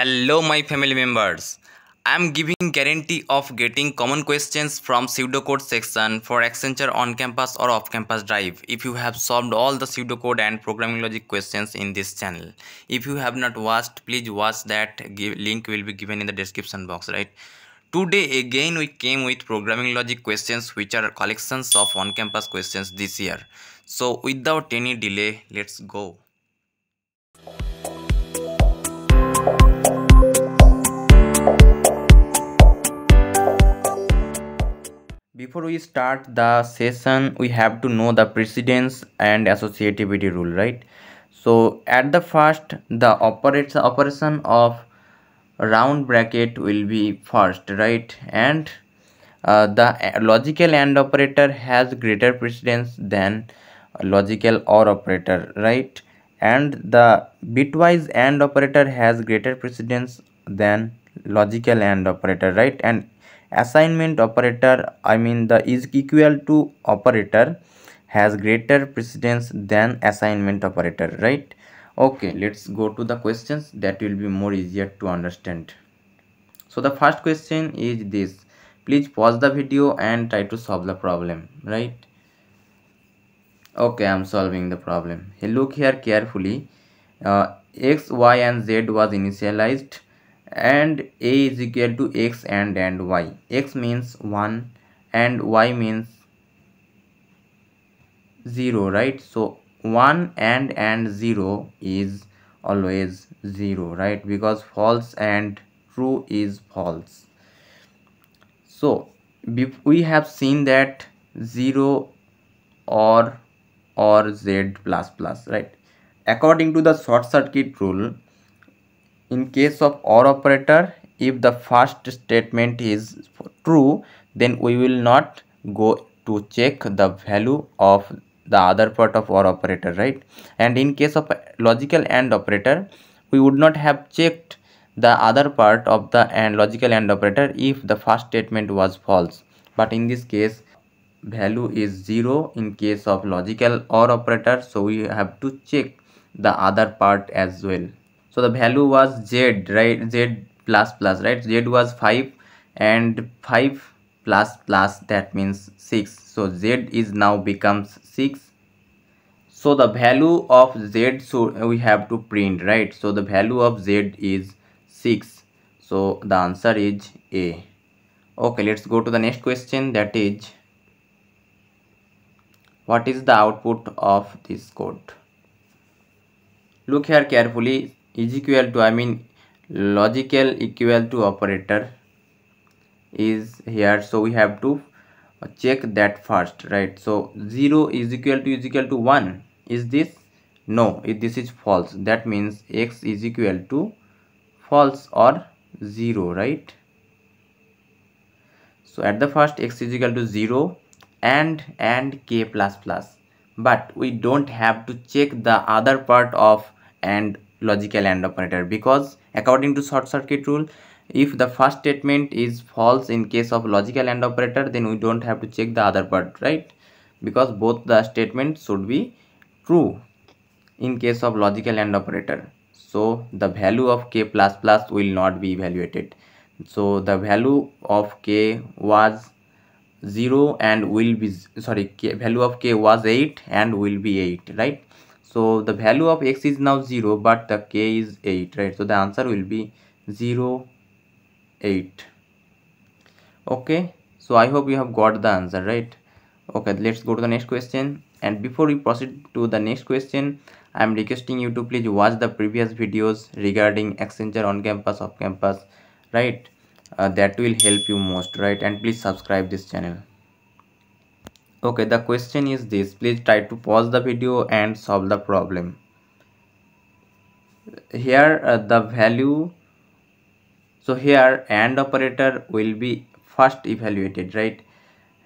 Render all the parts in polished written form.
Hello my family members, I am giving guarantee of getting common questions from pseudocode section for Accenture on campus or off campus drive if you have solved all the pseudocode and programming logic questions in this channel. If you have not watched, please watch that. Link will be given in the description box, right? Today again we came with programming logic questions, which are collections of on campus questions this year. So without any delay, let's go. Before we start the session, we have to know the precedence and associativity rule, right? So at the first, the operation of round bracket will be first, right? And the logical AND operator has greater precedence than logical OR operator, right? And the bitwise AND operator has greater precedence than logical AND operator, right? And assignment operator, I mean the is equal to operator, has greater precedence than assignment operator, right? Okay, let's go to the questions. That will be more easier to understand. So the first question is this. Please pause the video and try to solve the problem, right? Okay, I'm solving the problem. Hey, look here carefully. X, Y and Z was initialized and A is equal to X and Y. X means 1 and Y means 0, right? So 1 and 0 is always 0, right? Because false and true is false. So we have seen that 0 or Z++, right? According to the short circuit rule, in case of OR operator, if the first statement is true, then we will not go to check the value of the other part of OR operator, right? And in case of logical AND operator, we would not have checked the other part of the logical AND operator if the first statement was false. But in this case, value is 0 in case of logical OR operator, so we have to check the other part as well. So the value was Z, right? Z++, right? Z was 5 and 5 plus, that means 6. So Z is now becomes 6. So the value of Z, so we have to print, right? So the value of Z is 6. So the answer is A. Okay, let's go to the next question. That is, what is the output of this code? Look here carefully. Is equal to, I mean logical equal to operator is here, so we have to check that first, right? So 0 is equal to 1. Is this? No, this is false. That means X is equal to false or 0, right? So at the first, X is equal to 0 and K++, but we don't have to check the other part of AND logical AND operator, because according to short circuit rule, if the first statement is false in case of logical AND operator, then we don't have to check the other part, right? Because both the statements should be true in case of logical AND operator. So the value of K++ will not be evaluated. So the value of K was 0 and will be, sorry, value of K was 8 and will be 8, right? So the value of X is now 0, but the K is 8, right? So the answer will be 0, 8. Okay, so I hope you have got the answer, right? Okay, let's go to the next question. And before we proceed to the next question, I am requesting you to please watch the previous videos regarding Accenture on campus, off campus, right? That will help you most, right? And please subscribe this channel. Okay, the question is this. Please try to pause the video and solve the problem. Here the value, so here AND operator will be first evaluated, right?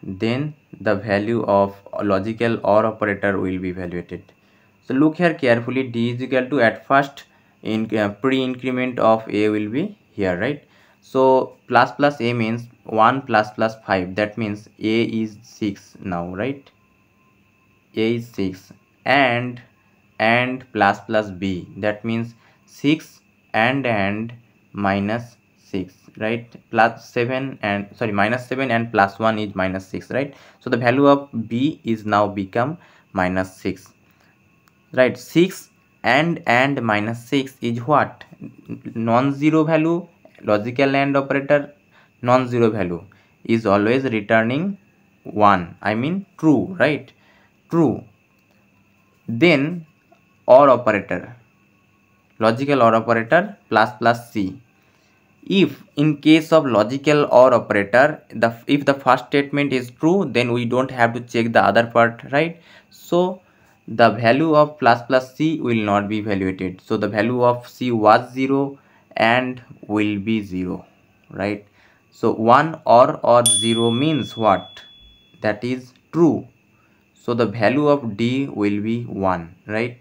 Then the value of logical OR operator will be evaluated. So look here carefully. D is equal to, at first in pre-increment of A will be here, right? So ++ A means 1 ++ 5, that means A is 6 now, right? A is 6 and ++ B, that means 6 and minus 6, right? Plus 7 and sorry, minus 7 and plus 1 is minus 6, right? So the value of b is now become minus 6, right? 6 and minus 6 is what? Non-zero value. Logical AND operator non-zero value is always returning 1, I mean true, right? True. Then OR operator, logical OR operator plus plus c. If in case of logical OR operator, if the first statement is true, then we don't have to check the other part, right? So the value of plus plus c will not be evaluated. So the value of c was 0 and will be 0, right? So 1 or 0 means what? That is true. So the value of d will be 1, right?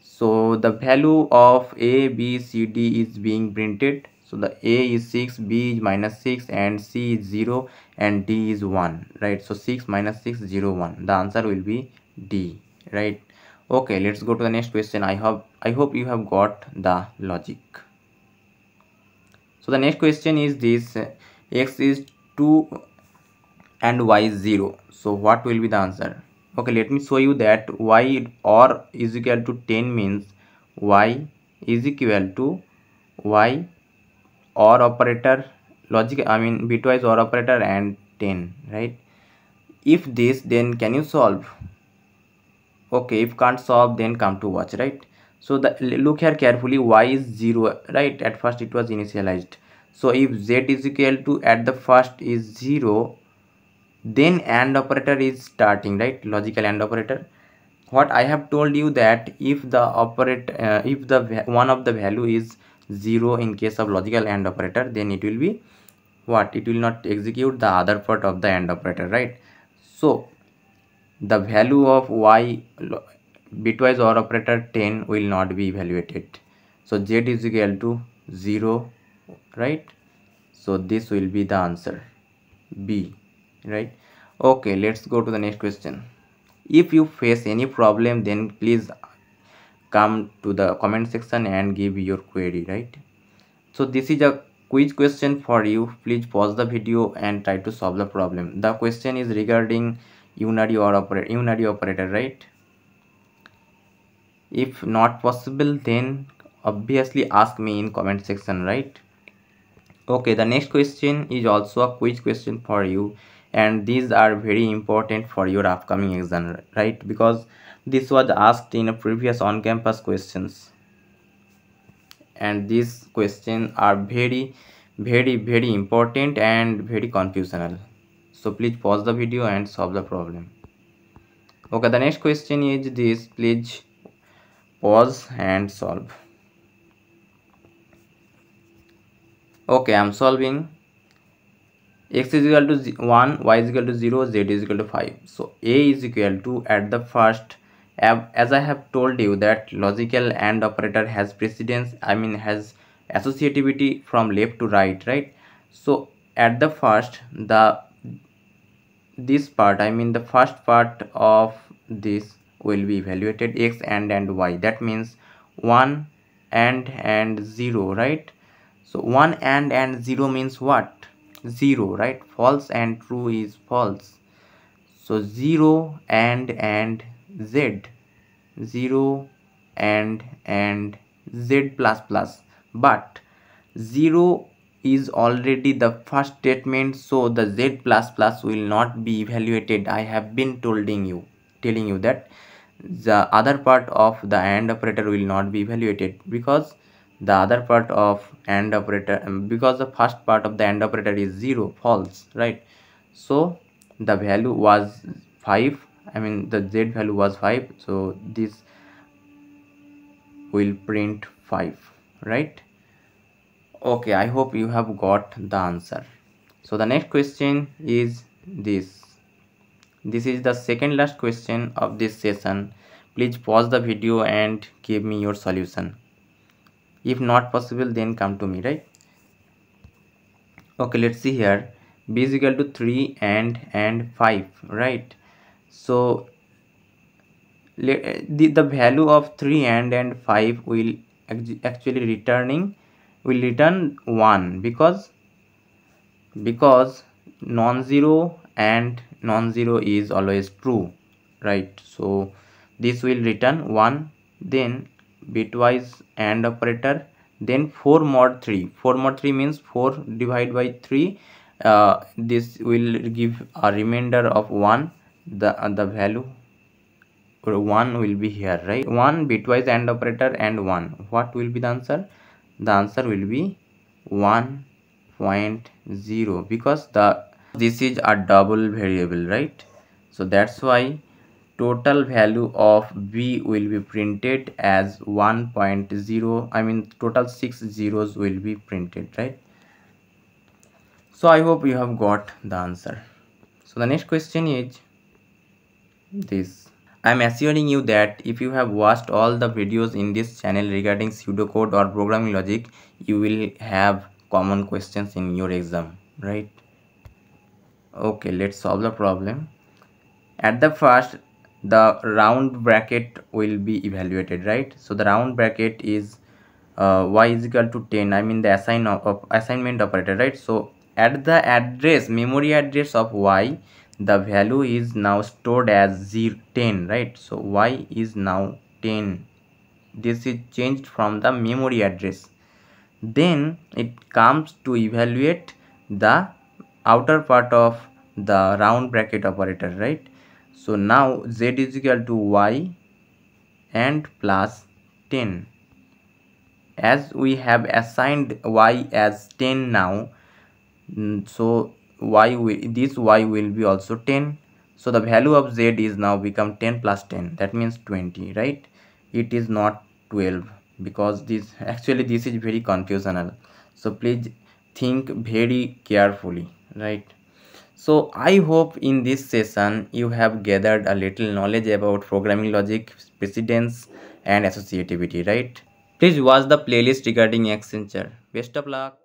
So the value of a, b, c, d is being printed. So the a is 6, b is minus 6 and c is 0 and d is 1, right? So 6 minus 6, 0, 1. The answer will be d, right? Okay, let's go to the next question. I hope you have got the logic. So the next question is this: x is 2 and y is 0. So what will be the answer? Okay, let me show you that y or is equal to 10 means y is equal to y or operator, logic, I mean bitwise or operator and 10, right? If this, then can you solve? Okay, if can't solve, then come to watch, right? So the look here carefully, y is 0, right? At first it was initialized. So if z is equal to at the first is 0, then AND operator is starting, right? Logical AND operator. What I have told you that if the operator, if the one of the value is 0 in case of logical AND operator, then it will be what? It will not execute the other part of the AND operator, right? So the value of y bitwise OR operator 10 will not be evaluated. So z is equal to 0, right? So this will be the answer, B, right? Okay, let's go to the next question. If you face any problem, then please come to the comment section and give your query, right? So this is a quiz question for you. Please pause the video and try to solve the problem. The question is regarding unary operator, right? If not possible, then obviously ask me in comment section, right? Okay, the next question is also a quiz question for you, and these are very important for your upcoming exam, right? Because this was asked in a previous on-campus questions, and these questions are very, very, very important and very confusional. So please pause the video and solve the problem. Okay, the next question is this. Please pause and solve. Okay, I'm solving. X is equal to 1, y is equal to 0, z is equal to 5. So a is equal to at the first, as I have told you that logical AND operator has precedence, I mean has associativity from left to right, right? So at the first, this part, I mean the first part of this will be evaluated, x and y. That means 1 and 0, right? So 1 and 0 means what? 0, right? False and true is false. So 0 and z, 0 and z plus plus. But 0 is already the first statement, so the z plus plus will not be evaluated. I have been telling you that the other part of the AND operator will not be evaluated, because the other part of AND operator, because the first part of the AND operator is 0, false, right? So the value was 5, I mean the z value was 5, so this will print 5, right? Okay, I hope you have got the answer. So the next question is this is the second last question of this session. Please pause the video and give me your solution. If not possible, then come to me, right? Okay, let's see here. B is equal to 3 and 5, right? So the value of 3 and 5 will actually returning will return 1 because non-zero and non-zero is always true, right? So this will return 1, then bitwise AND operator, then 4 mod 3 means 4 divided by 3. This will give a remainder of 1. The value 1 will be here, right? 1 bitwise AND operator and 1. What will be the answer? The answer will be 1.0 because this is a double variable, right? So that's why total value of B will be printed as 1.0. I mean total 6 zeros will be printed, right? So I hope you have got the answer. So the next question is this. I am assuring you that if you have watched all the videos in this channel regarding pseudocode or programming logic, you will have common questions in your exam, right? Okay, let's solve the problem. At the first, the round bracket will be evaluated, right? So the round bracket is y is equal to 10. I mean the assignment operator, right? So at the address, memory address of y, the value is now stored as 10, right? So y is now 10. This is changed from the memory address. Then it comes to evaluate the outer part of the round bracket operator, right? So now z is equal to y and plus 10. As we have assigned y as 10 now, so this y will be also 10. So the value of z is now become 10 plus 10, that means 20, right? It is not 12 because this is very confusional, so please think very carefully, right? So I hope in this session you have gathered a little knowledge about programming logic, precedence and associativity, right? Please watch the playlist regarding Accenture. Best of luck.